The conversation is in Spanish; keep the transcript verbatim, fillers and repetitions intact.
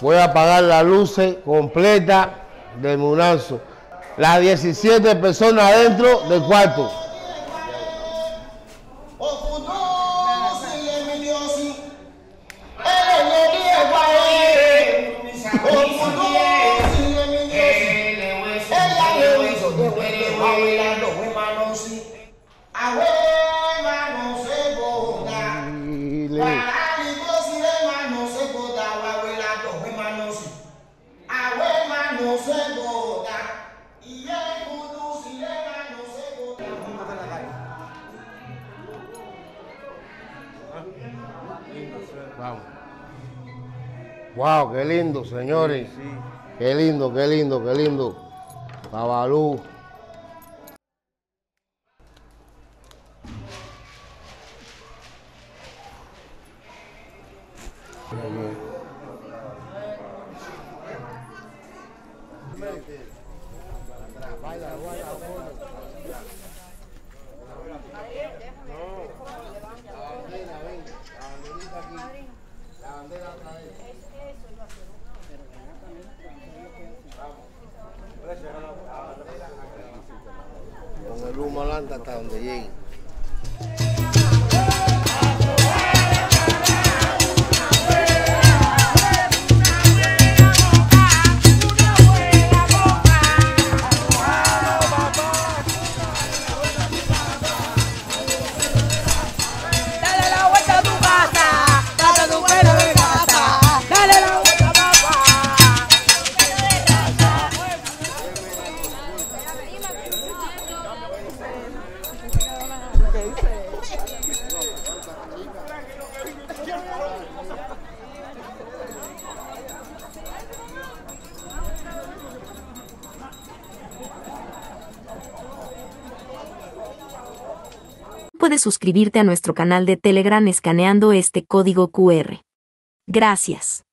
Voy a apagar las luces completas del mudanzo. Las diecisiete personas adentro del cuarto. Vamos. Wow, qué lindo, señores. Sí, sí. Qué lindo, qué lindo, qué lindo. Babalú. Con el humo alanta hasta donde llegue. Puedes suscribirte a nuestro canal de Telegram escaneando este código Q R. Gracias.